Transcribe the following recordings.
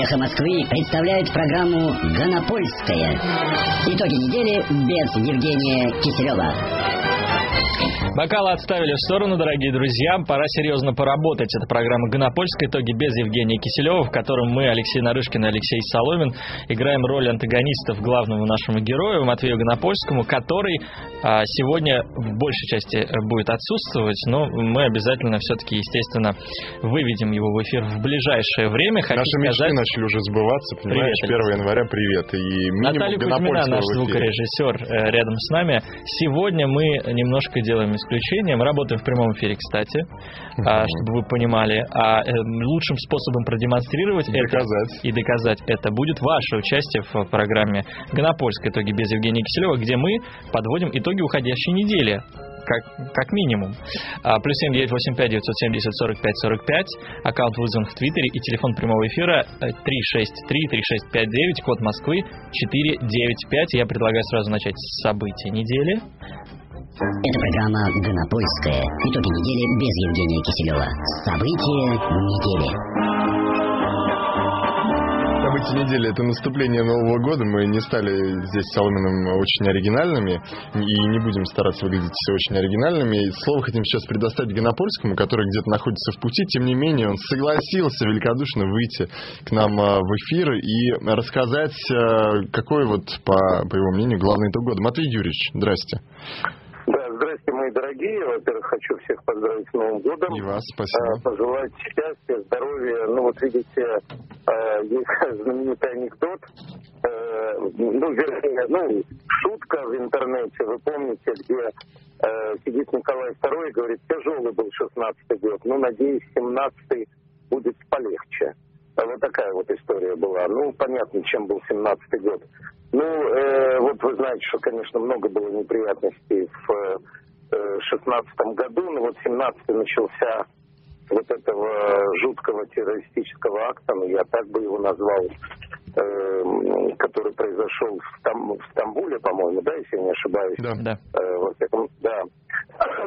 Эхо Москвы представляет программу «Ганапольская». Итоги недели без Евгения Киселева. Бокалы отставили в сторону, дорогие друзья. Пора серьезно поработать. Это программа «Ганапольская. Итоги без Евгения Киселева», в котором мы, Алексей Нарышкин и Алексей Соломин, играем роль антагонистов главному нашему герою Матвею Ганапольскому, который сегодня в большей части будет отсутствовать, но мы обязательно все-таки, естественно, выведем его в эфир в ближайшее время. Хочу Наши мечты начали уже сбываться, понимаешь, привет, 1 января, привет. И Наталья Кузьмина, наш звукорежиссер, рядом с нами. Сегодня мы немножко делаем исключение. Мы работаем в прямом эфире, кстати, чтобы вы понимали. А лучшим способом продемонстрировать и доказать это будет ваше участие в программе «Ганапольская. Итоги без Евгения Киселева», где мы подводим итоги уходящей недели. Как минимум. Плюс 7 985 970 45 45. Аккаунт вызван в Твиттере. И телефон прямого эфира 363-3659, код Москвы 495. Я предлагаю сразу начать с событий недели. Это программа «Ганапольская. Итоги недели без Евгения Киселева». События недели. События недели — это наступление Нового года. Мы не стали здесь с Соломиным очень оригинальными и не будем стараться выглядеть все очень оригинальными. И слово хотим сейчас предоставить Ганапольскому, который где-то находится в пути. Тем не менее, он согласился великодушно выйти к нам в эфир и рассказать, какой, вот, по его мнению, главный итог года. Матвей Юрьевич, здрасте. Здравствуйте, мои дорогие. Во-первых, хочу всех поздравить с Новым годом. И вас, спасибо. Пожелать счастья, здоровья. Ну, вот видите, есть знаменитый анекдот. Вернее, шутка в интернете. Вы помните, где сидит Николай II и говорит, тяжелый был 16-й год. Ну, надеюсь, 17-й будет полегче. Вот такая вот история была. Ну, понятно, чем был 17-й год. Ну, вот вы знаете, что, конечно, много было неприятностей в 16-м году, но вот 17-й начался вот этого жуткого террористического акта, ну, я так бы его назвал, который произошел в Стамбуле, по-моему, да, если я не ошибаюсь? Да. Да.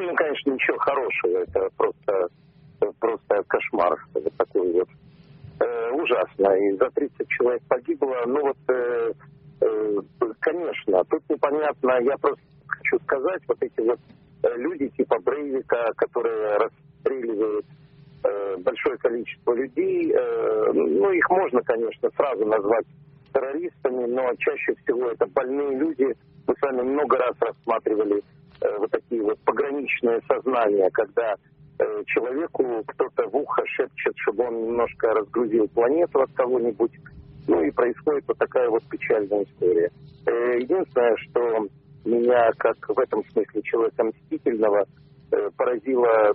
Ну, конечно, ничего хорошего, это просто кошмар, вот такой вот. Ужасно, и за 30 человек погибло, ну вот, конечно, тут непонятно, я просто хочу сказать, вот эти вот люди типа Брейвика, которые расстреливают большое количество людей, ну их можно, конечно, сразу назвать террористами, но чаще всего это больные люди, мы с вами много раз рассматривали вот такие вот пограничные сознания, когда человеку кто-то в ухо шепчет, чтобы он немножко разгрузил планету от кого-нибудь. Ну и происходит вот такая вот печальная история. Единственное, что меня, как в этом смысле человека мстительного, поразило,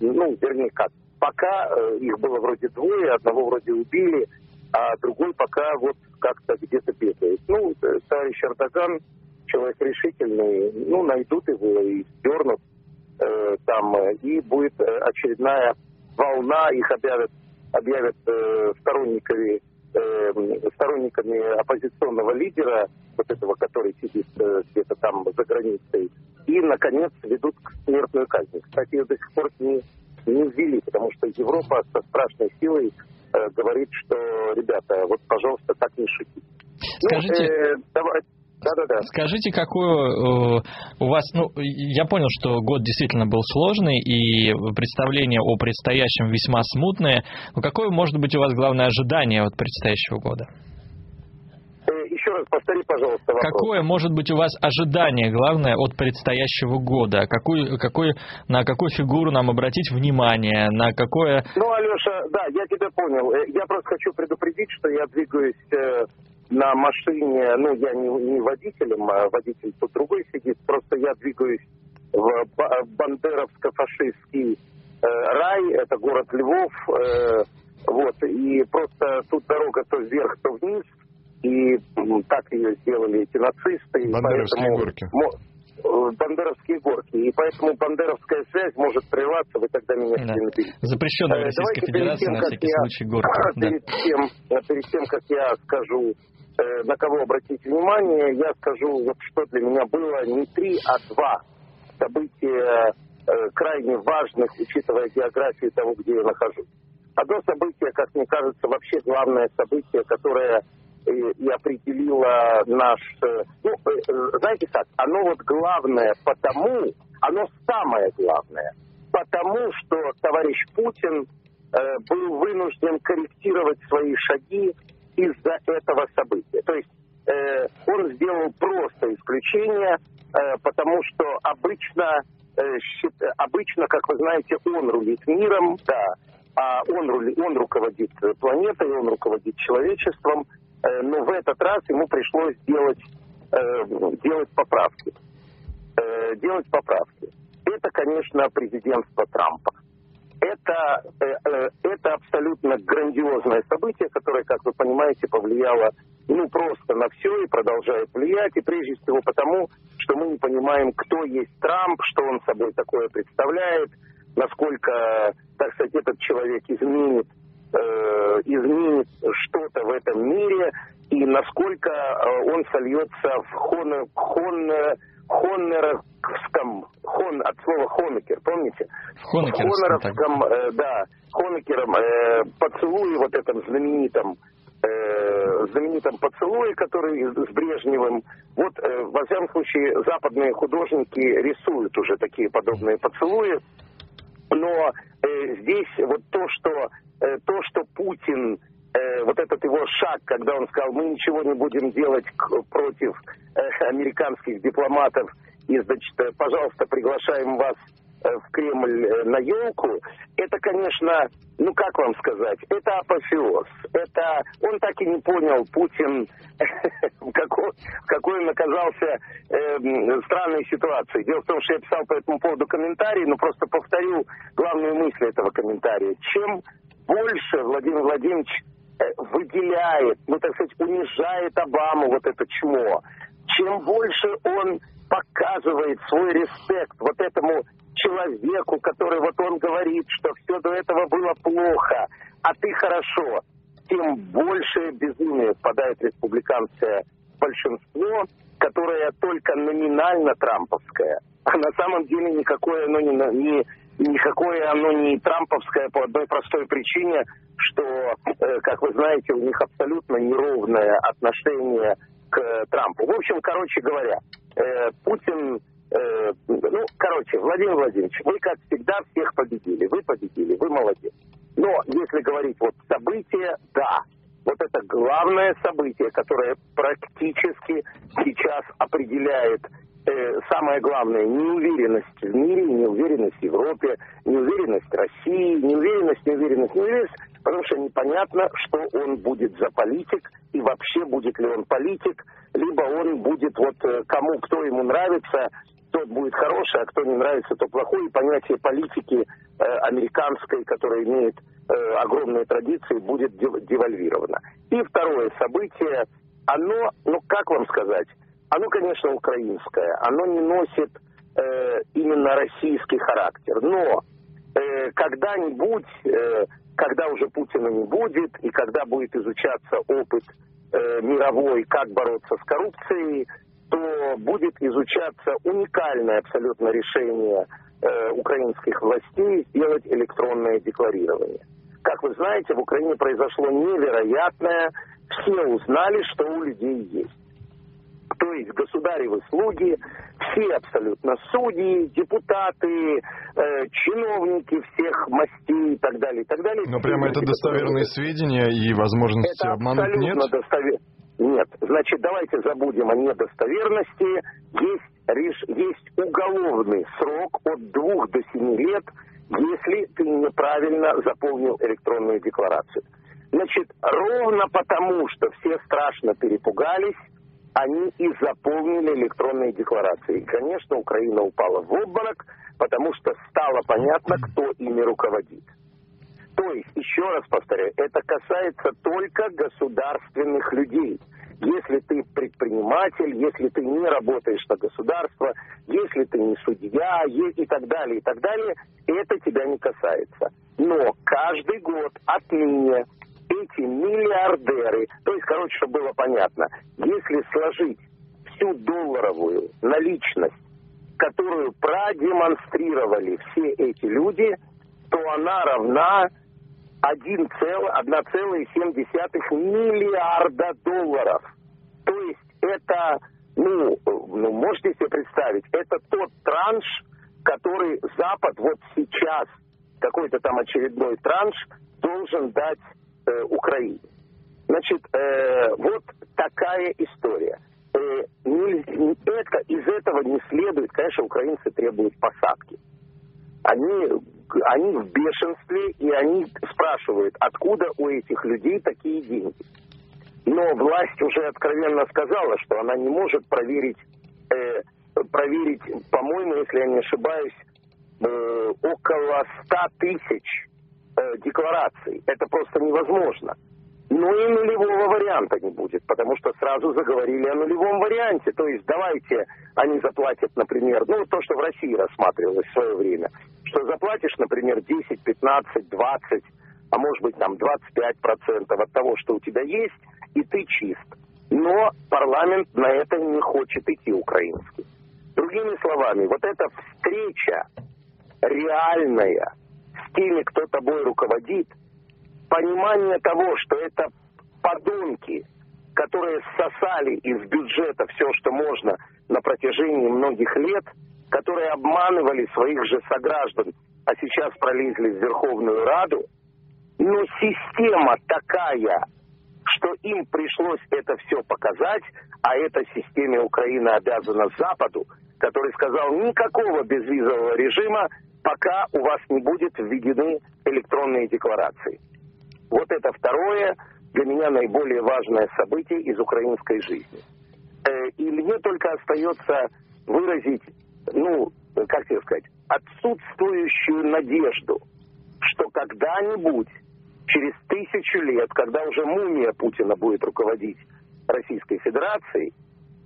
ну, вернее, как, пока их было вроде двое, одного вроде убили, а другой пока вот как-то где-то бегает. Ну, товарищ Эрдоган, человек решительный, ну, найдут его и сдернут. Там, и будет очередная волна, их объявят сторонниками оппозиционного лидера, вот этого, который сидит где-то там за границей, и, наконец, ведут к смертной казни. Кстати, ее до сих пор не ввели, потому что Европа со страшной силой говорит, что, ребята, вот, пожалуйста, так не шутите. Скажите... Скажите, какую у вас... Ну, я понял, что год действительно был сложный, и представление о предстоящем весьма смутное. Но какое, может быть, у вас главное ожидание от предстоящего года? Еще раз повтори, пожалуйста, вопрос. Какое, может быть, у вас ожидание главное от предстоящего года? На какую фигуру нам обратить внимание? На какое... Ну, Алеша, да, я тебя понял. Я просто хочу предупредить, что я двигаюсь... на машине, ну, я не водителем, а водитель тут другой сидит, просто я двигаюсь в бандеровско-фашистский рай, это город Львов, вот, и просто тут дорога то вверх, то вниз, и так ее сделали эти нацисты. Бандеровские горки, и поэтому бандеровская связь может прерваться, вы тогда меня перебили. Запрещенная Российской Федерации на всякий случай горка. Перед тем, как я скажу, на кого обратить внимание, я скажу, вот что для меня было не 3, а 2 события крайне важных, учитывая географию того, где я нахожусь. Одно событие, как мне кажется, вообще главное событие, которое и определило наш... Ну, знаете как, оно вот главное потому, оно самое главное, потому что товарищ Путин был вынужден корректировать свои шаги из-за этого события. То есть он сделал просто исключение, потому что обычно, как вы знаете, он рулит миром, да, а он руководит планетой, он руководит человечеством, но в этот раз ему пришлось делать поправки. Это, конечно, президентство Трампа. Это абсолютно грандиозное событие, которое, как вы понимаете, повлияло ну просто на все и продолжает влиять, и прежде всего потому, что мы не понимаем, кто есть Трамп, что он собой такое представляет, насколько, так сказать, этот человек изменит что-то в этом мире, и насколько он сольется в хонеровском, от слова Хонекер, помните? Хонекеровском, да, Хонекером поцелуе, вот этом знаменитом поцелуе, который с Брежневым. Вот, во всяком случае, западные художники рисуют уже такие подобные поцелуи. Но здесь вот то, что Путин, вот этот его шаг, когда он сказал, мы ничего не будем делать против американских дипломатов, и, значит, пожалуйста, приглашаем вас в Кремль на елку, это, конечно, ну как вам сказать, это апофеоз. Это он так и не понял, Путин, какой он оказался странной ситуации. Дело в том, что я писал по этому поводу комментарий, но просто повторю главную мысль этого комментария. Чем больше Владимир Владимирович выделяет, ну так сказать, унижает Обаму, вот это чмо, чем больше он показывает свой респект вот этому человеку, который вот он говорит, что все до этого было плохо, а ты хорошо, тем больше безумие впадает республиканское большинство, которое только номинально трамповское, а на самом деле никакое оно не трамповское по одной простой причине, что, как вы знаете, у них абсолютно неровное отношение к Трампу. В общем, короче говоря, Путин... Владимир Владимирович, вы, как всегда, всех победили, вы молодец. Но если говорить вот события, да, вот это главное событие, которое практически сейчас определяет самое главное, неуверенность в мире, неуверенность в Европе, неуверенность России, неуверенность, потому что непонятно, что он будет за политик, и вообще будет ли он политик, либо он будет вот кому, кто ему нравится, тот будет хороший, а кто не нравится, то плохой. И понятие политики американской, которая имеет огромные традиции, будет девальвировано. И второе событие, оно, ну как вам сказать, оно, конечно, украинское, оно не носит именно российский характер. Но когда-нибудь, когда уже Путина не будет, и когда будет изучаться опыт мировой, как бороться с коррупцией, то будет изучаться уникальное абсолютно решение украинских властей сделать электронное декларирование. Как вы знаете, в Украине произошло невероятное, все узнали, что у людей есть. То есть государевы слуги, все абсолютно судьи, депутаты, чиновники всех мастей и так далее. Но прямо это достоверные сведения и возможности обмануть нет? Нет. Значит, давайте забудем о недостоверности. Есть уголовный срок от 2 до 7 лет, если ты неправильно заполнил электронную декларацию. Значит, ровно потому, что все страшно перепугались, они и заполнили электронные декларации. И, конечно, Украина упала в обморок, потому что стало понятно, кто ими руководит. То есть, еще раз повторяю, это касается только государственных людей. Если ты предприниматель, если ты не работаешь на государство, если ты не судья и так далее, это тебя не касается. Но каждый год отныне эти миллиардеры, то есть, короче, чтобы было понятно, если сложить всю долларовую наличность, которую продемонстрировали все эти люди, то она равна 1,7 миллиарда долларов. То есть это, ну, можете себе представить, это тот транш, который Запад вот сейчас, какой-то там очередной транш, должен дать Украине. Значит, вот такая история. Из этого не следует, конечно, украинцы требуют посадки. Они в бешенстве, и они спрашивают, откуда у этих людей такие деньги. Но власть уже откровенно сказала, что она не может проверить, по-моему, если я не ошибаюсь, около 100 тысяч деклараций. Это просто невозможно. Но и нулевого варианта не будет, потому что сразу заговорили о нулевом варианте. То есть давайте они заплатят, например, ну то, что в России рассматривалось в свое время, что заплатишь, например, 10, 15, 20, а может быть там 25% от того, что у тебя есть, и ты чист. Но парламент на это не хочет идти украинский. Другими словами, вот эта встреча реальная с теми, кто тобой руководит, понимание того, что это подонки, которые сосали из бюджета все, что можно на протяжении многих лет, которые обманывали своих же сограждан, а сейчас пролезли в Верховную Раду, но система такая, что им пришлось это все показать, а эта система Украины обязана Западу, который сказал, никакого безвизового режима, пока у вас не будут введены электронные декларации. Вот это второе, для меня наиболее важное событие из украинской жизни. И мне только остается выразить, ну, как тебе сказать, отсутствующую надежду, что когда-нибудь, через 1000 лет, когда уже мумия Путина будет руководить Российской Федерацией,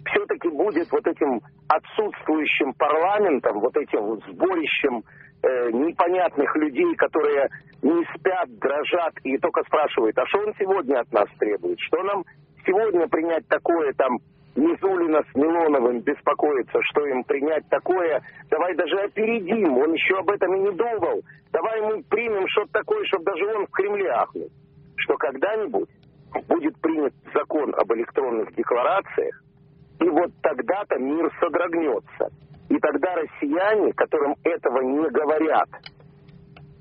все-таки будет вот этим отсутствующим парламентом, вот этим сборищем непонятных людей, которые не спят, дрожат и только спрашивают, а что он сегодня от нас требует? Что нам сегодня принять такое, там, Мизулина с Милоновым беспокоится, что им принять такое? Давай даже опередим, он еще об этом и не думал. Давай мы примем что-то такое, чтобы даже он в Кремле ахнул. Что когда-нибудь будет принят закон об электронных декларациях, и вот тогда-то мир содрогнется. И тогда россияне, которым этого не говорят,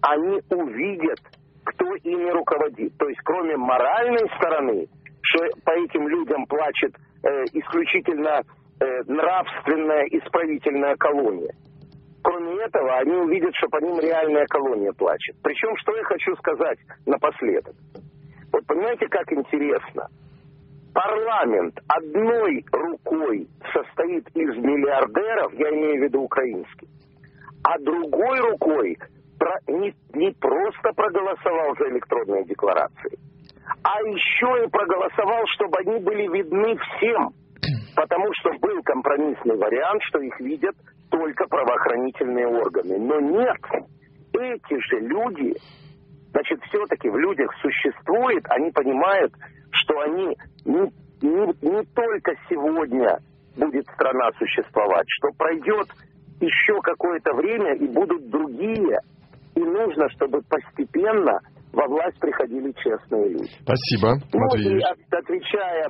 они увидят, кто ими руководит. То есть кроме моральной стороны, что по этим людям плачет исключительно нравственная исправительная колония. Кроме этого, они увидят, что по ним реальная колония плачет. Причем, что я хочу сказать напоследок. Вот понимаете, как интересно. Парламент одной рукой состоит из миллиардеров, я имею в виду украинских, а другой рукой не просто проголосовал за электронные декларации, а еще и проголосовал, чтобы они были видны всем, потому что был компромиссный вариант, что их видят только правоохранительные органы. Но нет, эти же люди, значит, все-таки в людях существует, они понимают, что они не только сегодня будет страна существовать, что пройдет еще какое-то время и будут другие, и нужно, чтобы постепенно во власть приходили честные люди. Спасибо, Матвеевич. Ну, отвечая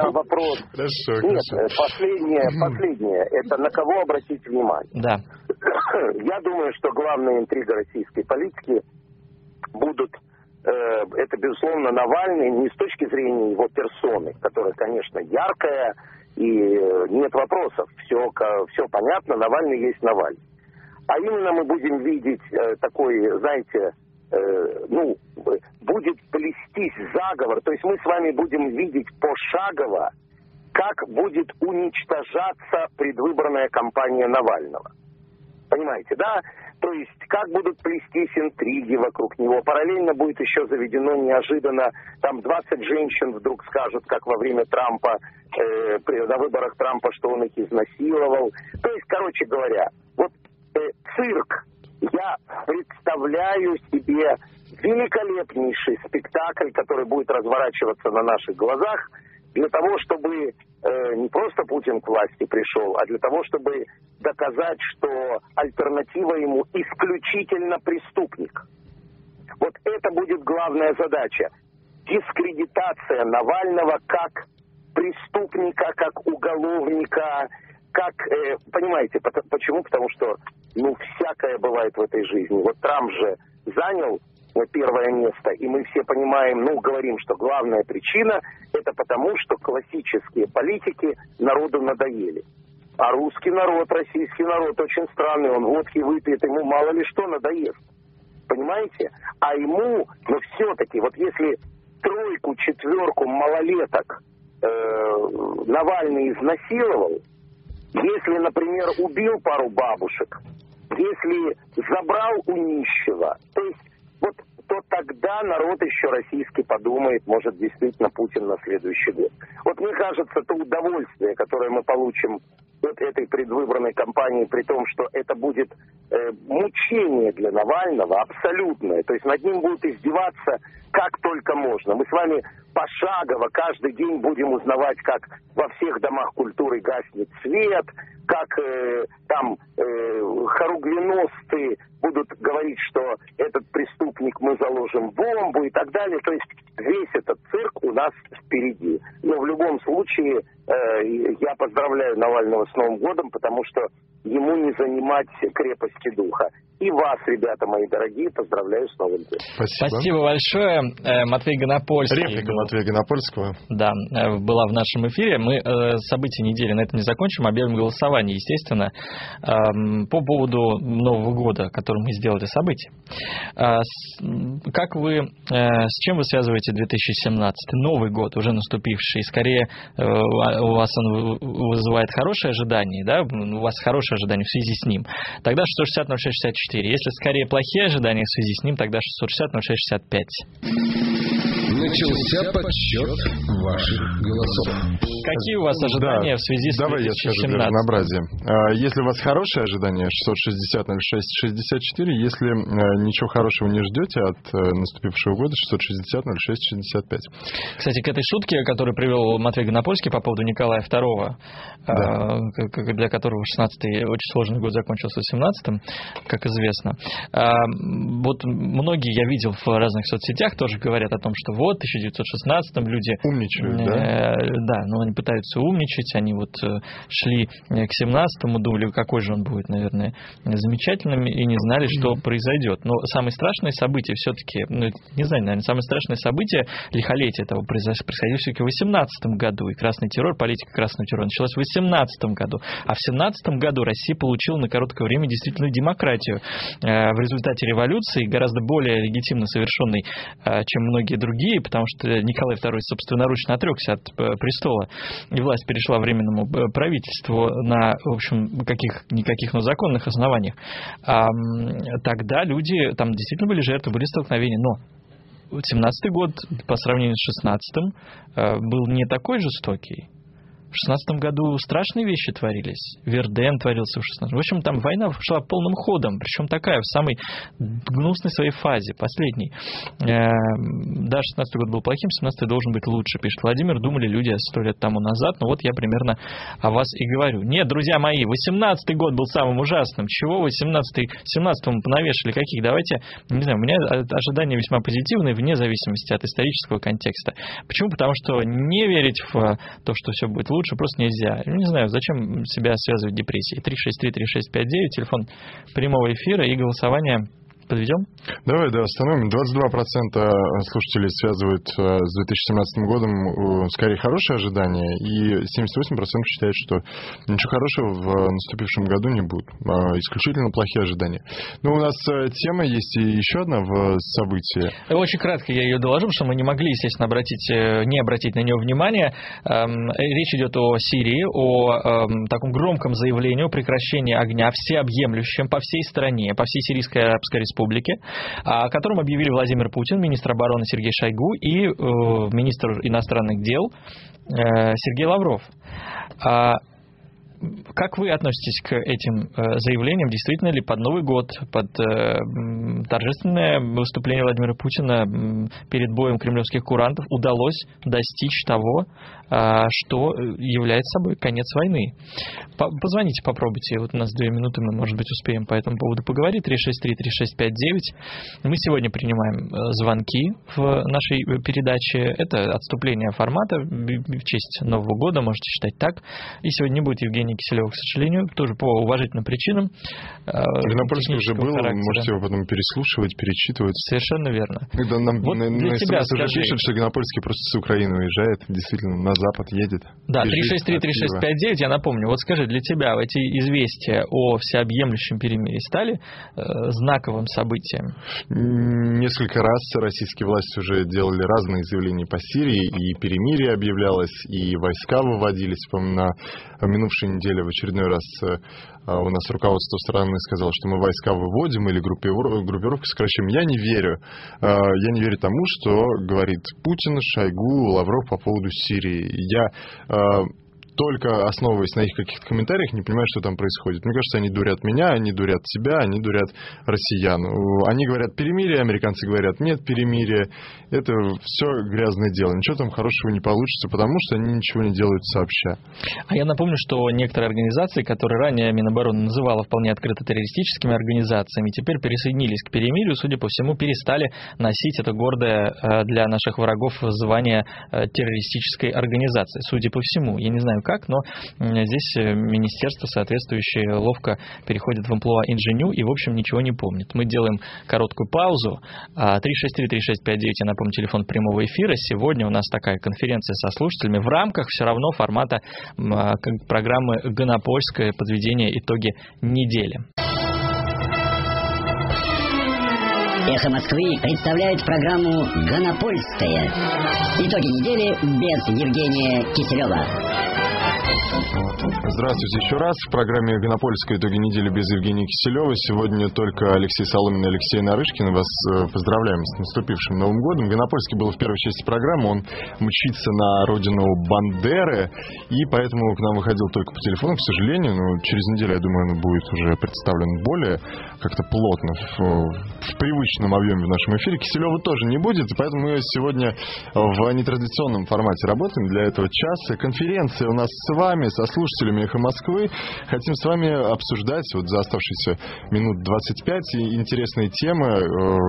на вопрос... Хорошо, нет, хорошо. Последнее. Это на кого обратить внимание. Да. Я думаю, что главная интрига российской политики будут... Это, безусловно, Навальный, не с точки зрения его персоны, которая, конечно, яркая, и нет вопросов, все понятно, Навальный есть Навальный. А именно мы будем видеть такой, знаете, ну, будет плестись заговор, то есть мы с вами будем видеть пошагово, как будет уничтожаться предвыборная кампания Навального. Понимаете, да? То есть, как будут плестись интриги вокруг него. Параллельно будет еще заведено неожиданно, там 20 женщин вдруг скажут, как во время Трампа, на выборах Трампа, что он их изнасиловал. То есть, короче говоря, вот цирк. Я представляю себе великолепнейший спектакль, который будет разворачиваться на наших глазах, для того, чтобы не просто Путин к власти пришел, а для того, чтобы доказать, что альтернатива ему исключительно преступник. будет главная задача. Дискредитация Навального как преступника, как уголовника, как... понимаете, почему? Потому что, ну, всякое бывает в этой жизни. Вот Трамп же занял первое место, и мы все понимаем, ну, говорим, что главная причина – это потому, что классические политики народу надоели. А русский народ, российский народ очень странный, он водки выпьет, ему мало ли что надоест. Понимаете? А ему, но все-таки, вот если тройку, четверку малолеток Навальный изнасиловал, если, например, убил пару бабушек, если забрал у нищего, то есть вот то тогда народ еще российский подумает, может, действительно Путин на следующий год. Вот мне кажется, то удовольствие, которое мы получим от этой предвыборной кампании, при том, что это будет мучение для Навального абсолютное. То есть над ним будут издеваться как только можно. Мы с вами пошагово каждый день будем узнавать, как во всех домах культуры гаснет свет, как хоругвеносты будут говорить, что этот преступник мы заложим бомбу и так далее. То есть весь этот цирк у нас впереди. Но в любом случае я поздравляю Навального с Новым годом, потому что ему не занимать крепости духа. И вас, ребята мои дорогие, поздравляю с Новым годом. Спасибо. Спасибо большое. Матвей Ганапольский. Реплика Матвея Ганапольского. Да, была в нашем эфире. Мы события недели на этом не закончим. Объявим голосование, естественно, по поводу Нового года, который мы сделали событие. Как вы, с чем вы связываете 2017? Новый год, уже наступивший. Скорее, у вас он вызывает хорошие ожидания, да? У вас хорошие ожидания в связи с ним. Тогда 660-06-64. Если скорее плохие ожидания в связи с ним, тогда 660-06-65. Начался подсчет ваших голосов. Какие у вас ожидания в связи с 2017? Давай я скажу для разнообразия. Если у вас хорошие ожидания, 660-06-64. Если ничего хорошего не ждете от наступившего года, 660-06-65. Кстати, к этой шутке, которую привел Матвей Ганапольский по поводу Николая II, да, для которого 16-й очень сложный год закончился 17-м, как известно. Вот многие, я видел в разных соцсетях, тоже говорят о том, что вот, в 1916-м люди... умничают, да? Да, но они пытаются умничать, они вот шли к 17-му, думали, какой же он будет, наверное, замечательным, и не знали, что произойдет. Но самое страшное событие все-таки, ну, не знаю, наверное, самое страшное событие лихолетия этого происходило все-таки в 18-м году, и красный террор, политика красного террора началась в 18-м году, а в 17-м году Россия получила на короткое время действительно демократию. В результате революции, гораздо более легитимно совершенной, чем многие другие, потому что Николай II собственноручно отрекся от престола, и власть перешла временному правительству на, в общем, каких-никаких, но законных основаниях. А тогда люди, там действительно были жертвы, были столкновения, но 17-й год по сравнению с 16-м был не такой жестокий. В 16-м году страшные вещи творились. Верден творился в 16-м. В общем, там война шла полным ходом. Причем такая, в самой гнусной своей фазе, последней. Да, 16-й год был плохим, 17-й должен быть лучше, пишет Владимир. Думали люди 100 лет тому назад. Ну вот я примерно о вас и говорю. Нет, друзья мои, 18-й год был самым ужасным. Чего 18-й, 17-му понавешали? Каких? Давайте, не знаю, у меня ожидания весьма позитивные, вне зависимости от исторического контекста. Почему? Потому что не верить в то, что все будет лучше, просто нельзя. Не знаю, зачем себя связывать с депрессией. 363-3659, телефон прямого эфира и голосование. Подведем? Давай, да, остановим. 22% слушателей связывают с 2017 годом скорее хорошие ожидания, и 78% считают, что ничего хорошего в наступившем году не будет. Исключительно плохие ожидания. Но у нас тема есть и еще одна в событии. Очень кратко я ее доложу, потому что мы не могли, естественно, не обратить на нее внимание. Речь идет о Сирии, о таком громком заявлении о прекращении огня, всеобъемлющем по всей стране, по всей Сирийской Арабской Республике, о котором объявили Владимир Путин, министр обороны Сергей Шойгу и министр иностранных дел Сергей Лавров. Как вы относитесь к этим заявлениям? Действительно ли под Новый год, под торжественное выступление Владимира Путина перед боем кремлевских курантов удалось достичь того, что является собой конец войны? Позвоните, попробуйте. Вот у нас 2 минуты, мы, может быть, успеем по этому поводу поговорить. 363-3659. Мы сегодня принимаем звонки в нашей передаче. Это отступление формата в честь Нового года, можете считать так. И сегодня не будет Евгения Киселева, к сожалению, тоже по уважительным причинам. Ганапольский уже был, можете его потом переслушивать, перечитывать. Совершенно верно. Когда нам вот на СМС уже пишут, что Ганапольский просто с Украины уезжает, действительно, на Запад едет. Да, 363-3659, я напомню, вот скажи, для тебя эти известия о всеобъемлющем перемирии стали знаковым событием? Несколько раз российские власти уже делали разные заявления по Сирии, и перемирие объявлялось, и войска выводились. Помню, на минувшей неделе в очередной раз у нас руководство страны сказало, что мы войска выводим или группировку сокращаем. Я не верю. Я не верю тому, что говорит Путин, Шойгу, Лавров по поводу Сирии. Я только основываясь на их каких-то комментариях, не понимаю, что там происходит. Мне кажется, они дурят меня, они дурят себя, они дурят россиян. Они говорят перемирие, американцы говорят нет перемирия. Это все грязное дело. Ничего там хорошего не получится, потому что они ничего не делают сообща. А я напомню, что некоторые организации, которые ранее Минобороны называла вполне открыто террористическими организациями, теперь присоединились к перемирию, судя по всему, перестали носить это гордое для наших врагов звание террористической организации. Судя по всему, я не знаю, как, но здесь министерство соответствующее ловко переходит в амплуа инженю и, в общем, ничего не помнит. Мы делаем короткую паузу. 363-3659, я напомню, телефон прямого эфира. Сегодня у нас такая конференция со слушателями в рамках все равно формата программы «Ганапольское подведение итоги недели». «Эхо Москвы» представляет программу «Ганапольская». Итоги недели без Евгения Киселева. Здравствуйте еще раз. В программе «Ганапольская. Итоги недели без Евгения Киселева». Сегодня только Алексей Соломин и Алексей Нарышкин. Вас поздравляем с наступившим Новым годом. Ганапольский был в первой части программы. Он мчится на родину Бандеры. И поэтому к нам выходил только по телефону, к сожалению. Но через неделю, я думаю, он будет уже представлен более как-то плотно в привычном объеме в нашем эфире. Киселева тоже не будет. И поэтому мы сегодня в нетрадиционном формате работаем для этого часа. Конференция у нас с вами, со слушателями «Эхо Москвы». Хотим с вами обсуждать вот за оставшиеся минут 25 интересные темы,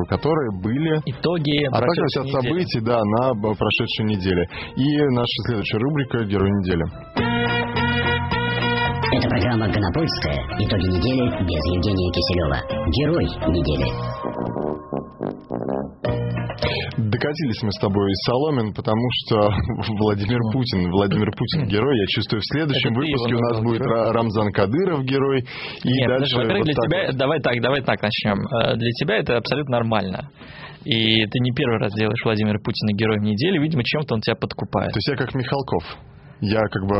которые были... Итоги прошедшей недели. От событий, да, на прошедшей неделе. И наша следующая рубрика «Герой недели». Это программа «Ганапольская. Итоги недели» без Евгения Киселева. Герой недели. Докатились мы с тобой, Соломин, потому что Владимир Путин герой. Я чувствую, в следующем выпуске у нас будет Рамзан Кадыров герой. И нет, дальше вот для так тебя, вот. Давай так начнем. Для тебя это абсолютно нормально. И ты не первый раз делаешь Владимира Путина героем недели. Видимо, чем-то он тебя подкупает. То есть я как Михалков. Я как бы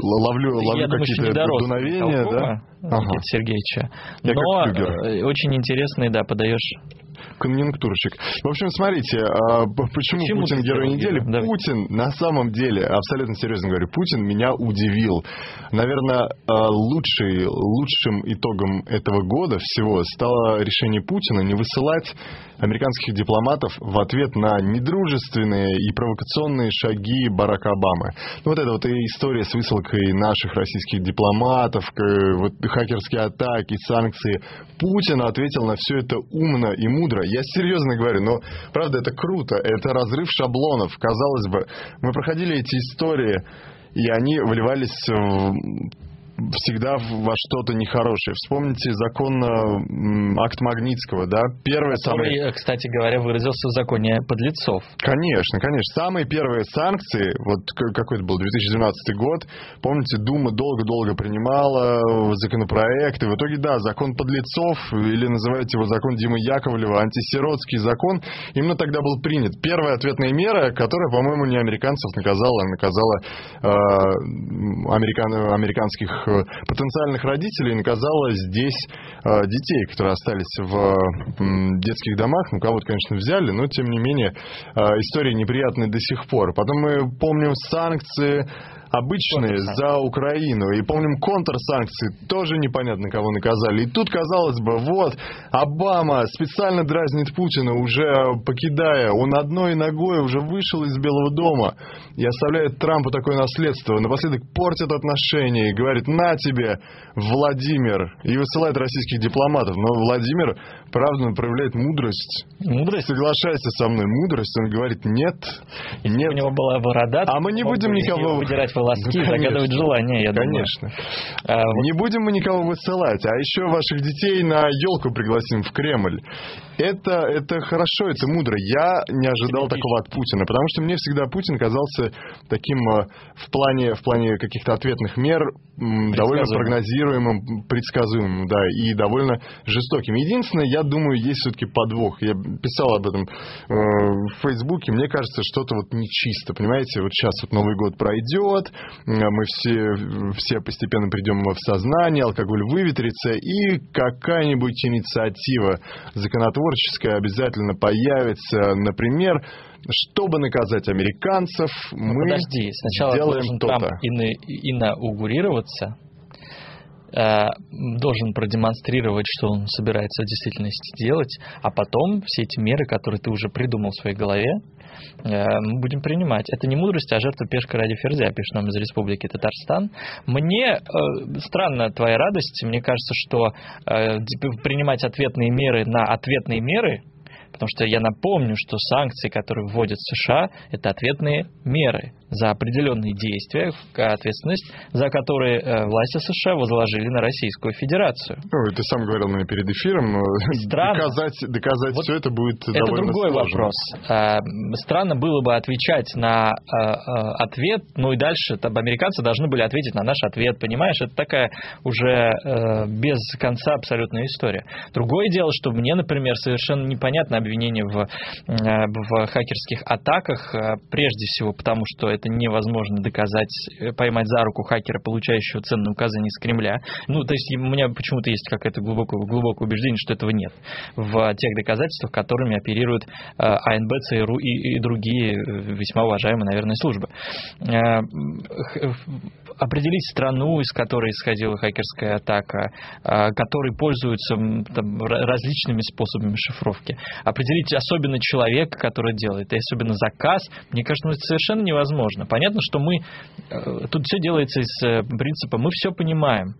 ловлю какие-то дуновения, да? Никита Сергеевича. Но очень интересный, да, подаешь... Конъюнктурщик. В общем, смотрите, почему Путин герой недели? Давай. Путин, на самом деле, абсолютно серьезно говорю, Путин меня удивил. Наверное, лучшим итогом этого года всего стало решение Путина не высылать американских дипломатов в ответ на недружественные и провокационные шаги Барака Обамы. Ну, вот эта вот история с высылкой наших российских дипломатов, вот, хакерские атаки, санкции. Путин ответил на все это умно и мудро. Я серьезно говорю, но правда это круто, это разрыв шаблонов. Казалось бы, мы проходили эти истории, и они вливались всегда во что-то нехорошее. Вспомните акт Магнитского, да? Первое, который, кстати говоря, выразился в законе подлецов. Конечно. Самые первые санкции, вот какой это был, 2012 год, помните, Дума долго-долго принимала законопроект, и в итоге, да, закон подлецов, или называйте его закон Димы Яковлева, антисиротский закон, именно тогда был принят. Первая ответная мера, которая, по-моему, не американцев наказала, а наказала американских потенциальных родителей, наказала здесь детей, которые остались в детских домах. Ну, кого-то, конечно, взяли, но, тем не менее, история неприятная до сих пор. Потом мы помним санкции обычные за Украину. И помним контрсанкции, тоже непонятно кого наказали. И тут, казалось бы, вот, Обама специально дразнит Путина, уже покидая. Он одной ногой уже вышел из Белого дома и оставляет Трампу такое наследство. Напоследок портит отношения и говорит: «На тебе, Владимир!» И высылает российских дипломатов. Но Владимир, правда, проявляет мудрость. Мудрость? Соглашайся со мной, мудрость. Он говорит: «Нет, нет». У него была борода. А мы не будем никого... выдирать волоски, ну, загадывать желания, я конечно. Думаю. Конечно. Не будем мы никого высылать. А еще ваших детей на елку пригласим в Кремль. Это хорошо, это мудро. Я не ожидал такого от Путина. Потому что мне всегда Путин казался таким в плане каких-то ответных мер довольно прогнозируемым, предсказуемым, да, и довольно жестоким. Единственное, я думаю, есть все-таки подвох. Я писал об этом в Фейсбуке. Мне кажется, что-то вот нечисто. Понимаете, вот сейчас вот Новый год пройдет, мы все постепенно придем в сознание, алкоголь выветрится, и какая-нибудь инициатива законотворческая обязательно появится. Например, чтобы наказать американцев, мы подожди, сначала должен Трамп инаугурироваться, должен продемонстрировать, что он собирается в действительности делать, а потом все эти меры, которые ты уже придумал в своей голове, мы будем принимать. Это не мудрость, а жертва пешка ради ферзя, пишет нам из Республики Татарстан. Мне странна твоя радость, мне кажется, что принимать ответные меры на ответные меры. Потому что я напомню, что санкции, которые вводят США, это ответные меры за определенные действия, ответственность за которые власти США возложили на Российскую Федерацию. Ну, ты сам говорил мне перед эфиром, доказать вот все это будет довольно сложно. Это другой вопрос. Странно было бы отвечать на ответ, ну и дальше там, американцы должны были ответить на наш ответ, понимаешь? Это такая уже без конца абсолютная история. Другое дело, что мне, например, совершенно непонятно обвинение в хакерских атаках, прежде всего потому, что это невозможно доказать, поймать за руку хакера, получающего ценные указания из Кремля. Ну, то есть, у меня почему-то есть какое-то глубокое убеждение, что этого нет в тех доказательствах, которыми оперируют АНБ, ЦРУ и другие весьма уважаемые, наверное, службы. Определить страну, из которой исходила хакерская атака, которой пользуются там, различными способами шифровки. Определить особенно человека, который делает, и особенно заказ. Мне кажется, это совершенно невозможно. Понятно, что мы... Тут все делается из принципа «мы все понимаем».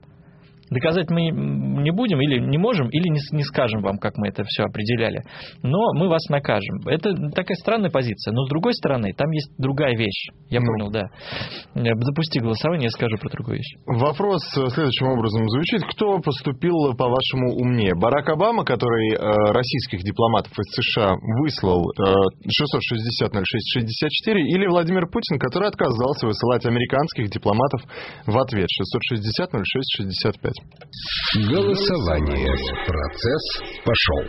Доказать мы не будем, или не можем, или не скажем вам, как мы это все определяли. Но мы вас накажем. Это такая странная позиция. Но с другой стороны, там есть другая вещь. Я понял, да. Запусти голосование, я скажу про другую вещь. Вопрос следующим образом звучит. Кто поступил, по-вашему, умнее? Барак Обама, который российских дипломатов из США выслал 660-06-64, или Владимир Путин, который отказался высылать американских дипломатов в ответ 660-06-65? Голосование. Процесс пошел.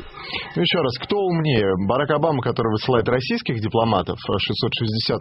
Еще раз, кто умнее? Барак Обама, который высылает российских дипломатов 660-06-64,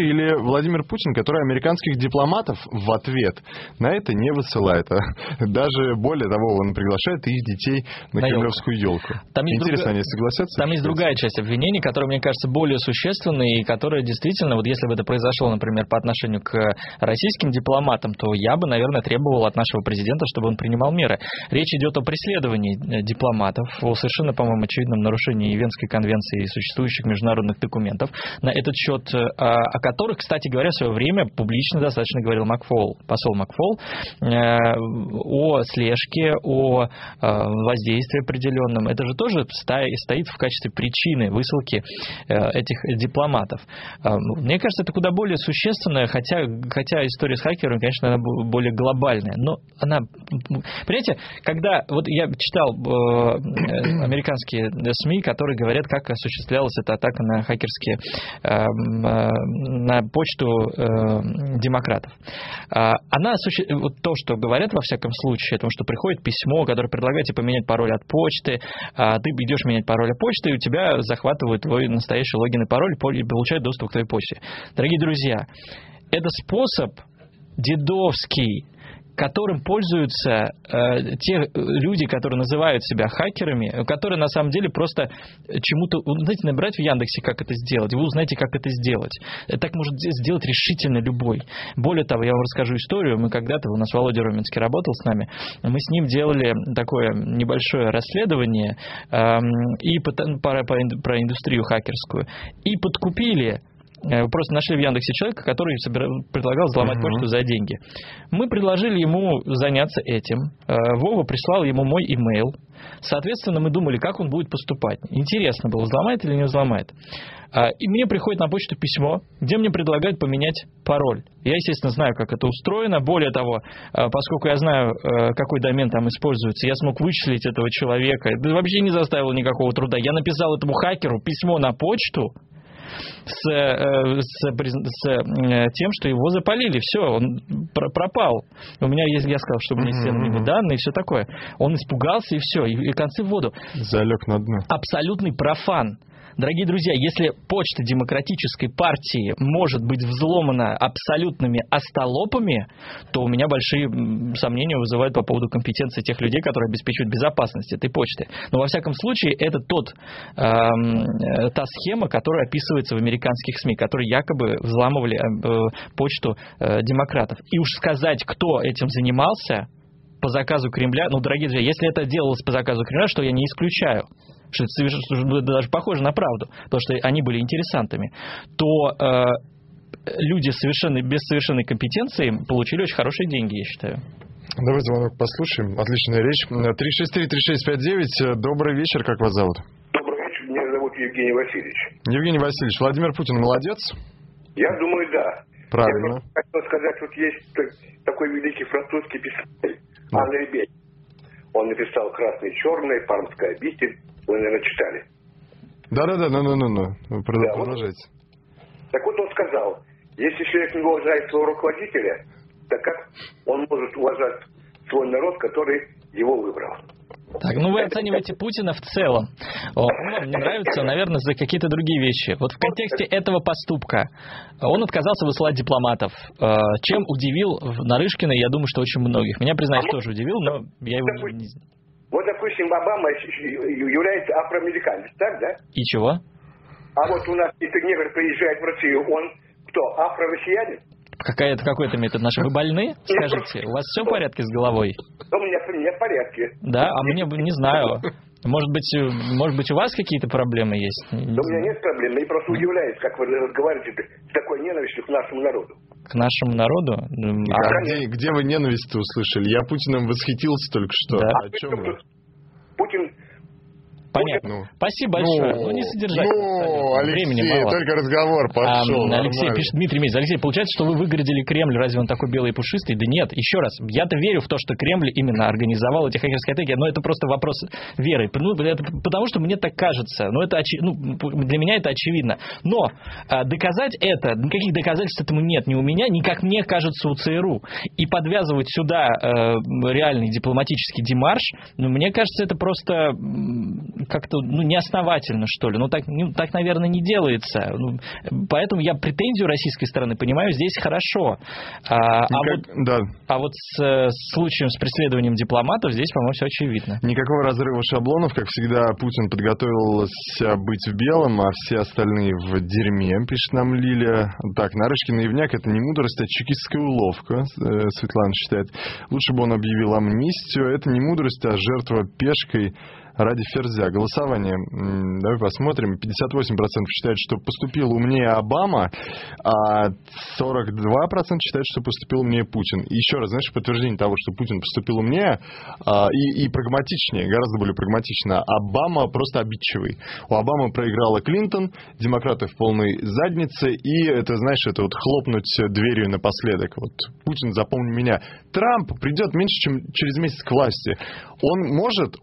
или Владимир Путин, который американских дипломатов в ответ на это не высылает. А даже более того, он приглашает их детей на кремлевскую елку. Интересно, они согласятся? Там есть другая часть обвинений, которая, мне кажется, более существенная, и которая действительно, вот если бы это произошло, например, по отношению к российским дипломатам, то я бы, наверное, требовал от нашего президента, чтобы он принимал меры. Речь идет о преследовании дипломатов, о совершенно, по-моему, очевидном нарушении Венской конвенции и существующих международных документов. На этот счет, о которых, кстати говоря, в свое время публично достаточно говорил Макфол, посол Макфол, о слежке, о воздействии определенном. Это же тоже стоит в качестве причины высылки этих дипломатов. Мне кажется, это куда более существенно, хотя история с хакерами, конечно, она более глобальная. Но она... Понимаете, когда... Вот я читал американские СМИ, которые говорят, как осуществлялась эта атака на хакерские... на почту демократов. Вот то, что говорят во всяком случае, о том, что приходит письмо, которое предлагает тебе поменять пароль от почты, ты идешь менять пароль от почты, и у тебя захватывают твой настоящий логин и пароль и получают доступ к твоей почте. Дорогие друзья, это способ дедовский, которым пользуются те люди, которые называют себя хакерами, которые на самом деле просто чему-то... Знаете, набирать в Яндексе, как это сделать, вы узнаете, как это сделать. Так может сделать решительно любой. Более того, я вам расскажу историю. Мы когда-то, у нас Володя Роменский работал с нами, мы с ним делали такое небольшое расследование и про индустрию хакерскую. И подкупили... Просто нашли в Яндексе человека, который предлагал взломать почту за деньги. Мы предложили ему заняться этим. Вова прислал ему мой имейл. Соответственно, мы думали, как он будет поступать. Интересно было, взломает или не взломает. И мне приходит на почту письмо, где мне предлагают поменять пароль. Я, естественно, знаю, как это устроено. Более того, поскольку я знаю, какой домен там используется, я смог вычислить этого человека. Это вообще не заставило никакого труда. Я написал этому хакеру письмо на почту, с тем, что его запалили. Все, он пропал. У меня есть, я сказал, что у меня есть данные и все такое. Он испугался, и все, и концы в воду. Залег на дно. Абсолютный профан. Дорогие друзья, если почта демократической партии может быть взломана абсолютными остолопами, то у меня большие сомнения вызывают по поводу компетенции тех людей, которые обеспечивают безопасность этой почты. Но во всяком случае, это та схема, которая описывается в американских СМИ, которые якобы взламывали почту демократов. И уж сказать, кто этим занимался по заказу Кремля, ну, дорогие друзья, если это делалось по заказу Кремля, что я не исключаю, что это совершенно даже похоже на правду, потому что они были интересантами, то люди без совершенной компетенции получили очень хорошие деньги, я считаю. Давай звонок послушаем. Отличная речь. 363-3659. Добрый вечер. Как вас зовут? Добрый вечер. Меня зовут Евгений Васильевич. Евгений Васильевич, Владимир Путин молодец? Я думаю, да. Правильно. Я хотел сказать, вот есть такой великий французский писатель Анри Бель. Он написал «Красный и черный», «Пармская обитель». Вы, наверное, читали. Да-да-да, ну-ну-ну. Продолжайте. Так вот он сказал, если человек не уважает своего руководителя, так как он может уважать свой народ, который его выбрал? Так, ну вы оцениваете Путина в целом. Он вам не нравится, наверное, за какие-то другие вещи. Вот в контексте этого поступка он отказался высылать дипломатов, чем удивил Нарышкина, я думаю, что очень многих. Меня, признаюсь, тоже удивил, но я его не... Вот, допустим, Обама является афроамериканцем, так, да? И чего? А вот у нас, если негр приезжает в Россию, он кто, афро-россиянин? Какой-то метод наш. Вы больны? Скажите, у вас все в порядке с головой? У меня в порядке. Да? А мне не знаю. Может быть, у вас какие-то проблемы есть? Да у меня нет проблем. Я просто удивляюсь, как вы разговариваете с такой ненавистью к нашему народу. К нашему народу? А где вы ненависть-то услышали? Я Путиным восхитился только что. Да. О чем вы? Путин... Понятно. Ну, спасибо большое. Ну, не содержать. Ну, Алексей, только разговор пошел. Алексей пишет, Дмитрий Мезенцев, Алексей, получается, что вы выгородили Кремль, разве он такой белый и пушистый? Да нет, еще раз, я-то верю в то, что Кремль именно организовал эти хакерские атаки, но это просто вопрос веры. Ну, это потому что мне так кажется, для меня это очевидно. Но доказать это, никаких доказательств этому нет ни у меня, ни, как мне кажется, у ЦРУ. И подвязывать сюда реальный дипломатический демарш, мне кажется, это просто... как-то неосновательно, что ли. Так, наверное, не делается. Поэтому я претензию российской стороны понимаю здесь хорошо. А вот с случаем с преследованием дипломатов здесь, по-моему, все очевидно. Никакого разрыва шаблонов. Как всегда, Путин подготовился быть в белом, а все остальные в дерьме, пишет нам Лилия. Так, Нарышкин наивняк — это не мудрость, а чекистская уловка, Светлана считает. Лучше бы он объявил амнистию. Это не мудрость, а жертва пешкой ради ферзя. Голосование. Давай посмотрим. 58% считают, что поступил умнее Обама, а 42% считают, что поступил умнее Путин. И еще раз, знаешь, подтверждение того, что Путин поступил умнее и прагматичнее, гораздо более прагматично. Обама просто обидчивый. У Обамы проиграла Клинтон, демократы в полной заднице, и это, знаешь, это вот хлопнуть дверью напоследок. Вот Путин, запомни меня. Трамп придет меньше, чем через месяц к власти. Он может,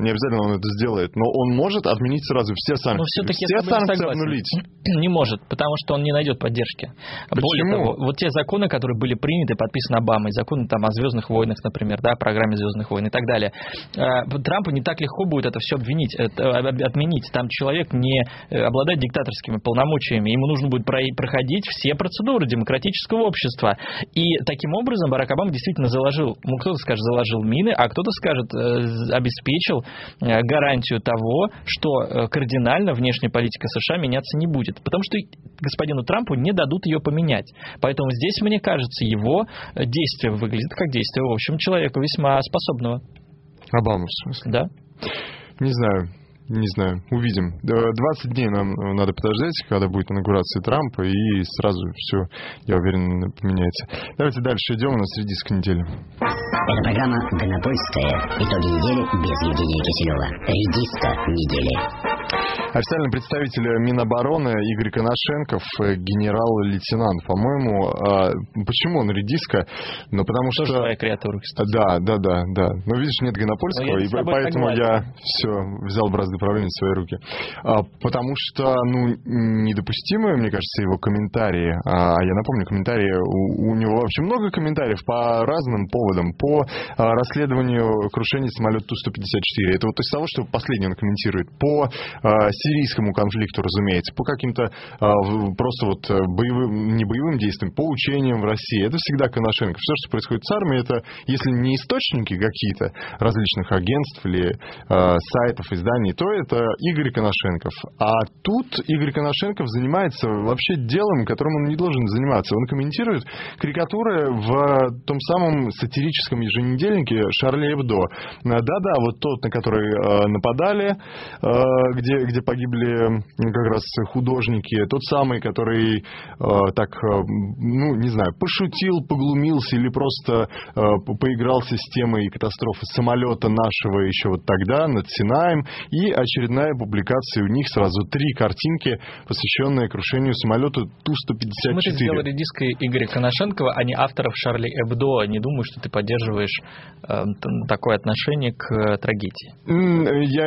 не обязательно обязательно он это сделает, но он может отменить сразу все санкции. Все санкции обнулить. Не может, потому что он не найдет поддержки. Более того, вот те законы, которые были приняты, подписаны Обамой, законы там о «Звездных войнах», например, да, о программе «Звездных войн» и так далее, Трампу не так легко будет это все отменить. Там человек не обладает диктаторскими полномочиями, ему нужно будет проходить все процедуры демократического общества. И таким образом Барак Обама действительно заложил, ну, кто-то скажет, заложил мины, а кто-то скажет, обеспечил гарантию того, что кардинально внешняя политика США меняться не будет. Потому что господину Трампу не дадут ее поменять. Поэтому здесь, мне кажется, его действие выглядит как действие, в общем, человека весьма способного. Обама, в смысле? Да. Не знаю. Не знаю, увидим. 20 дней нам надо подождать, когда будет инаугурация Трампа, и сразу все, я уверен, поменяется. Давайте дальше идем, у нас редиска недели. Это программа «Ганапольская. Итоги недели» без Евгения Киселева. Редиска недели. Официальный представитель Минобороны Игорь Конашенков, генерал-лейтенант, по-моему. Почему он редиска? Ну, потому что... Своя креатура, кстати. Да. Но видишь, нет Ганапольского, и поэтому я все взял бразды правления в свои руки. Потому что, ну, недопустимые, мне кажется, его комментарии. Я напомню, комментарии у него вообще много комментариев по разным поводам. По расследованию крушения самолета Ту-154. Это вот из того, что последний он комментирует. По сирийскому конфликту, разумеется. По каким-то просто вот боевым, не боевым действиям, по учениям в России. Это всегда Конашенко. Все, что происходит с армией, это, если не источники какие-то различных агентств или сайтов, изданий, то это Игорь Конашенков. А тут Игорь Конашенков занимается вообще делом, которым он не должен заниматься. Он комментирует карикатуры в том самом сатирическом еженедельнике Шарли Эбдо. Да-да, вот тот, на который нападали, где погибли как раз художники, тот самый, который пошутил, поглумился или просто поигрался с темой катастрофы самолета нашего еще вот тогда над Синаем. И очередная публикация у них, сразу три картинки, посвященные крушению самолета Ту-154. Мы сделали диск Игоря Конашенкова, а не авторов Шарли Эбдо. Не думаю, что ты поддерживаешь такое отношение к трагедии.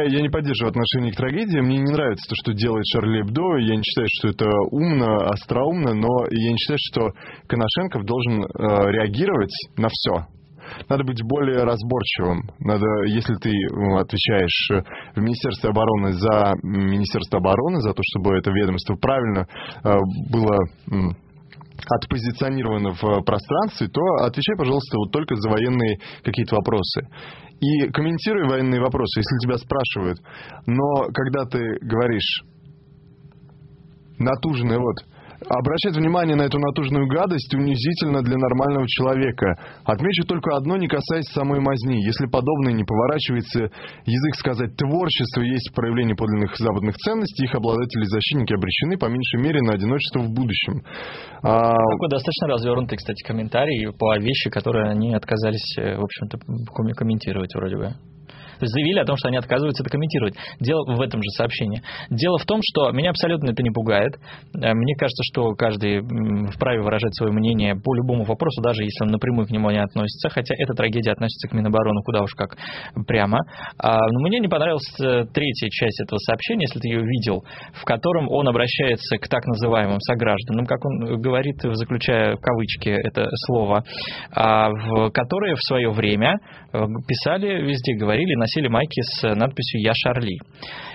Я не поддерживаю отношение к трагедии. Мне не нравится то, что делает Шарли Эбдо. Я не считаю, что это умно, остроумно, но я не считаю, что Конашенков должен реагировать на все. Надо быть более разборчивым. Надо, если ты отвечаешь в Министерстве обороны за Министерство обороны, за то, чтобы это ведомство правильно было отпозиционировано в пространстве, то отвечай, пожалуйста, вот только за военные какие-то вопросы. И комментируй военные вопросы, если тебя спрашивают. Но когда ты говоришь натуженный вот... Обращать внимание на эту натужную гадость унизительно для нормального человека. Отмечу только одно, не касаясь самой мазни. Если подобное не поворачивается, язык сказать «творчество» есть проявление подлинных западных ценностей, их обладатели и защитники обречены, по меньшей мере, на одиночество в будущем. Такой достаточно развернутый, кстати, комментарий по вещи, которые они отказались, в общем-то, комментировать вроде бы. Заявили о том, что они отказываются это комментировать. Дело в этом же сообщении. Дело в том, что меня абсолютно это не пугает. Мне кажется, что каждый вправе выражать свое мнение по любому вопросу, даже если он напрямую к нему не относится. Хотя эта трагедия относится к Минобороны куда уж как прямо. Но мне не понравилась третья часть этого сообщения, если ты ее видел, в котором он обращается к так называемым согражданам, как он говорит, заключая кавычки это слово, которые в свое время писали, везде говорили, носили майки с надписью «Я Шарли».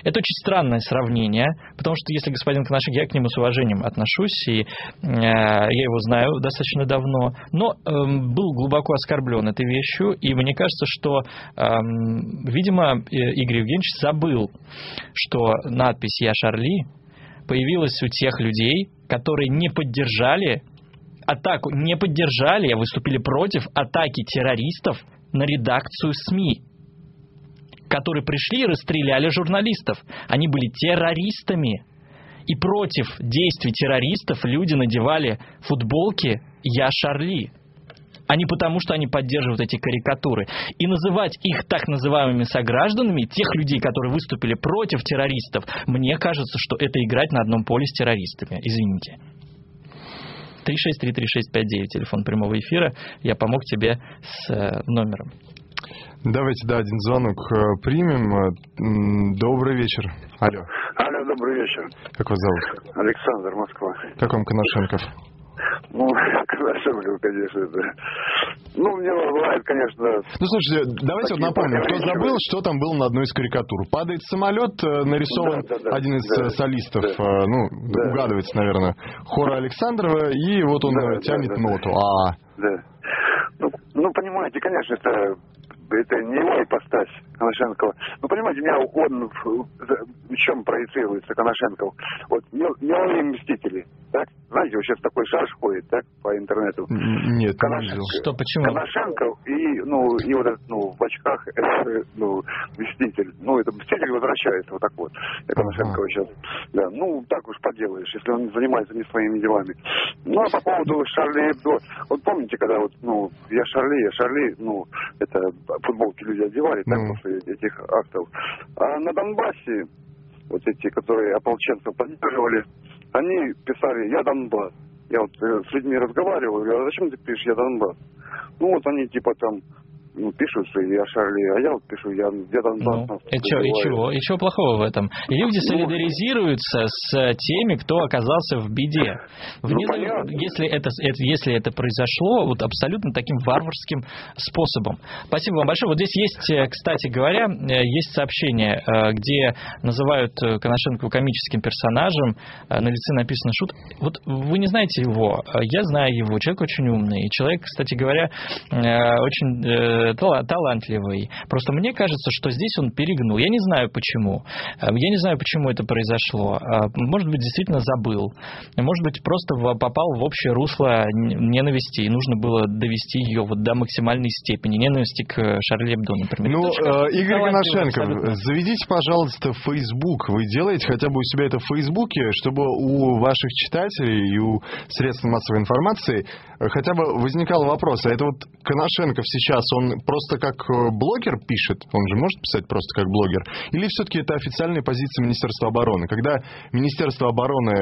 Это очень странное сравнение, потому что если господин Конашенков, я к нему с уважением отношусь, и я его знаю достаточно давно, но был глубоко оскорблен этой вещью, и мне кажется, что, видимо, Игорь Евгеньевич забыл, что надпись «Я Шарли» появилась у тех людей, которые не поддержали атаку, а выступили против атаки террористов на редакцию СМИ, которые пришли и расстреляли журналистов. Они были террористами. И против действий террористов люди надевали футболки «Я Шарли», а не потому, что они поддерживают эти карикатуры. И называть их так называемыми согражданами, тех людей, которые выступили против террористов, мне кажется, что это играть на одном поле с террористами. Извините. 3633659, телефон прямого эфира. Я помог тебе с номером. Давайте, да, один звонок примем. Добрый вечер. Алло. Алло, добрый вечер. Как вас зовут? Александр, Москва. Как вам Конашенков? Ну, Конашенков, конечно, это... Ну, мне бывает, конечно... Ну, слушайте, давайте вот напомним, кто забыл, что там было на одной из карикатур. Падает самолет, нарисован один из солистов, ну, угадывается, наверное, хора Александрова, и вот он тянет ноту. А... Да. Ну, понимаете, конечно, это не его ипостась Конашенкова. Ну, понимаете, у меня он в чем проецируется, Конашенков? Вот мелкие мстители, так? Знаете, вот сейчас такой шарж ходит, так, по интернету. Нет, что, почему? Конашенков и вот этот, в очках, мститель. Ну, это мститель возвращается, вот так вот. Я Конашенкова сейчас. Да, ну, так уж поделаешь, если он занимается не своими делами. Ну, а по поводу Шарли Эбдо. Вот помните, когда вот, я Шарли, это... футболки люди одевали, так, после этих актов. А на Донбассе, вот эти, которые ополченцев поддерживали, они писали «Я Донбасс». Я вот с людьми разговаривал, говорю, а зачем ты пишешь «Я Донбасс»? Ну вот они типа там пишут, что я Шарли, а я вот пишу «Я Донбасс». Ну, и чего плохого в этом? Люди солидаризируются с теми, кто оказался в беде. Если это произошло вот абсолютно таким варварским способом. Спасибо вам большое. Вот здесь есть, кстати говоря, есть сообщение, где называют Конашенкова комическим персонажем, на лице написано «шут». Вот вы не знаете его, я знаю его, человек очень умный. Человек, кстати говоря, очень талантливый. Просто мне кажется, что здесь он перегнул. Я не знаю, почему. Я не знаю, почему это произошло. Может быть, действительно забыл. Может быть, просто попал в общее русло ненависти, и нужно было довести ее вот до максимальной степени ненависти к Шарли Эбдо, например. Ну, Игорь Конашенков, заведите, пожалуйста, в Facebook. Вы делаете хотя бы у себя это в Фейсбуке, чтобы у ваших читателей и у средств массовой информации хотя бы возникал вопрос. А это вот Конашенков сейчас, он просто как блогер пишет? Он же может писать просто как блогер? Или все-таки это официальная позиция Министерства обороны? Когда Министерство обороны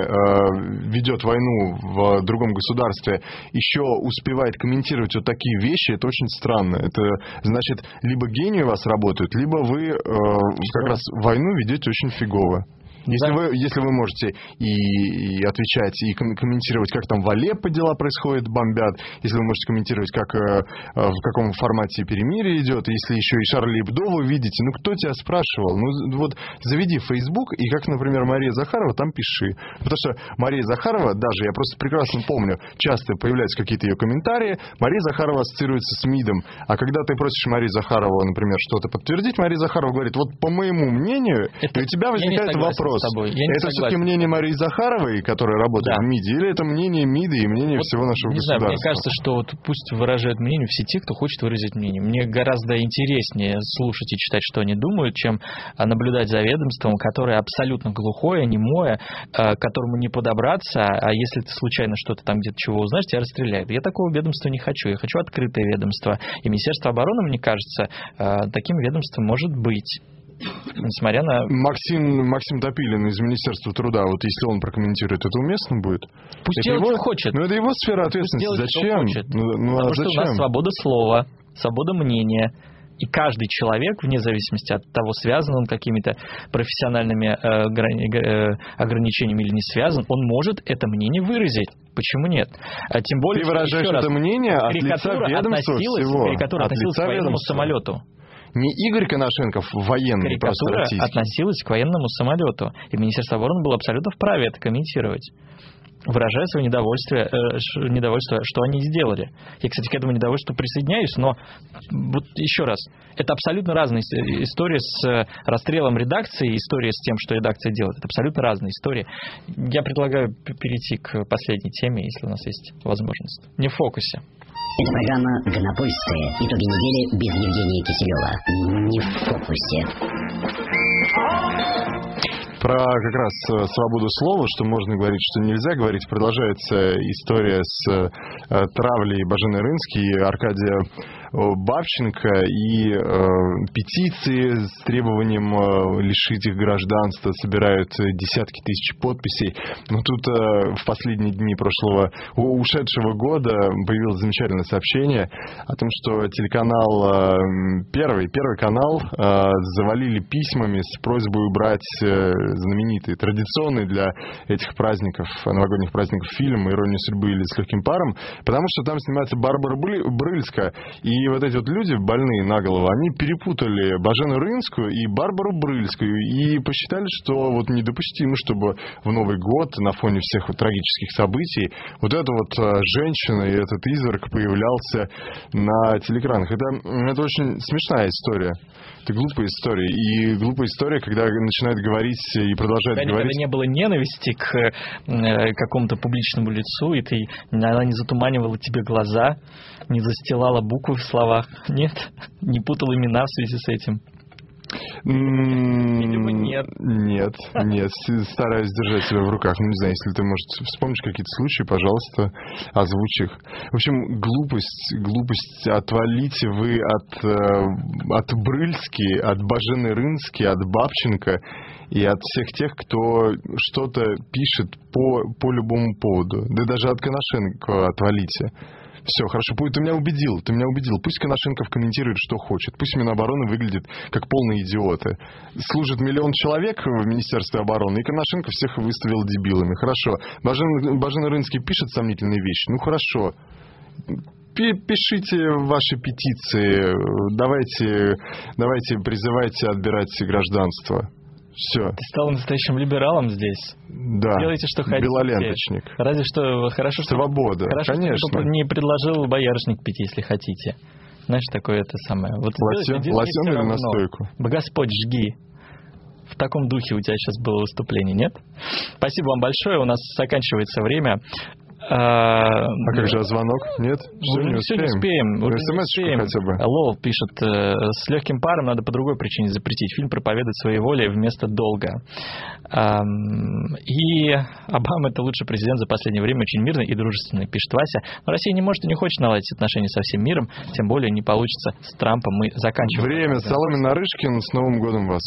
ведет войну в другом государстве, еще успевает комментировать вот такие вещи, это очень странно. Это значит, либо гении у вас работают, либо вы как раз войну ведете очень фигово. Если вы можете и отвечать, и комментировать, как там в Алеппо дела происходят, бомбят, если вы можете комментировать, как в каком формате перемирие идет, если еще и Шарли Эбдо вы видите, ну кто тебя спрашивал? Ну вот заведи в Facebook, и как, например, Мария Захарова, там пиши. Потому что Мария Захарова, даже я просто прекрасно помню, часто появляются какие-то ее комментарии, Мария Захарова ассоциируется с МИДом, а когда ты просишь Марию Захарову, например, что-то подтвердить, Мария Захарова говорит, вот по моему мнению, это... и у тебя возникает вопрос. Это все-таки мнение Марии Захаровой, которая работает в МИДе, или это мнение МИДа и мнение вот всего нашего государства? Знаю, мне кажется, что вот пусть выражают мнение все те, кто хочет выразить мнение. Мне гораздо интереснее слушать и читать, что они думают, чем наблюдать за ведомством, которое абсолютно глухое, немое, к которому не подобраться, а если ты случайно что-то там где-то чего узнаешь, тебя расстреляют. Я такого ведомства не хочу. Я хочу открытое ведомство. И Министерство обороны, мне кажется, таким ведомством может быть. Несмотря на... Максим Топилин из Министерства труда, вот если он прокомментирует, это уместно будет? Пусть это делает, его... что хочет. Ну, это его сфера ответственности. Зачем? Потому что у нас свобода слова, свобода мнения. И каждый человек, вне зависимости от того, связан он какими-то профессиональными ограничениями или не связан, он может это мнение выразить. Почему нет? А тем более, ты выражаешь это мнение от лица ведомства всего. Карикатура относилась к военному самолету. Не Игорь Конашенков, военный, просто российский. Карикатура относилась к военному самолету. И Министерство обороны было абсолютно вправе это комментировать, выражая свое недовольство, что они сделали. Я, кстати, к этому недовольству присоединяюсь, но вот еще раз, это абсолютно разная история с расстрелом редакции, история с тем, что редакция делает. Это абсолютно разная история. Я предлагаю перейти к последней теме, если у нас есть возможность. Не в фокусе. Это программа «Ганапольская». Итоги недели без Евгения Киселева. Не в фокусе. Про как раз свободу слова, что можно говорить, что нельзя говорить, продолжается история с травлей Боженой Рынски и Аркадия Бабченко и петиции с требованием лишить их гражданства собирают десятки тысяч подписей. Но тут в последние дни прошлого ушедшего года появилось замечательное сообщение о том, что телеканал Первый канал завалили письмами с просьбой убрать знаменитый, традиционный для этих праздников, новогодних праздников, фильм «Ирония судьбы или с легким паром», потому что там снимается Барбара Брыльска, и вот эти вот люди, больные на голову, они перепутали Боженую Рынскую и Барбару Брыльскую, и посчитали, что вот недопустимо, чтобы в Новый год на фоне всех вот трагических событий вот эта вот женщина и этот изверг появлялся на телеэкранах. Это очень смешная история, это глупая история, и глупая история, когда начинают говорить и продолжают говорить. Когда не было ненависти к какому-то публичному лицу, и она не затуманивала тебе глаза, не застилала буквы в словах, нет, не путала имена в связи с этим. Видимо, нет. Нет. Стараюсь держать себя в руках. Ну, не знаю, если ты, может, вспомнишь какие-то случаи, пожалуйста, озвучь их. В общем, глупость. Отвалите вы от Брыльски, от Боженой Рынски, от Бабченко и от всех тех, кто что-то пишет по любому поводу. Да даже от Конашенкова отвалите. Все, хорошо, ты меня убедил. Пусть Конашенков комментирует, что хочет. Пусть Минобороны выглядит как полные идиоты. Служит миллион человек в Министерстве обороны, и Конашенков всех выставил дебилами. Хорошо. Боженой Рынски пишет сомнительные вещи. Ну, хорошо. Пишите ваши петиции. Давайте призывайте отбирать гражданство. Все. Ты стал настоящим либералом здесь. Да. Делайте, что хотите. Белоленточник. Разве что хорошо, что... Свобода, хорошо, конечно. Что не предложил боярышник пить, если хотите. Знаешь, такое это самое. Вот лосьон или настойку? Господь, жги. В таком духе у тебя сейчас было выступление, нет? Спасибо вам большое. У нас заканчивается время. Как же звонок? Нет? Все не успеем. СМС-шку хотя бы. Лол пишет, с легким паром надо по другой причине запретить. Фильм проповедует своей воле вместо долга. И Обама — это лучший президент за последнее время, очень мирный и дружественный, пишет Вася. Но Россия не может и не хочет наладить отношения со всем миром, тем более не получится с Трампом. Мы заканчиваем. Время. Соломин, Нарышкин. С Новым годом вас.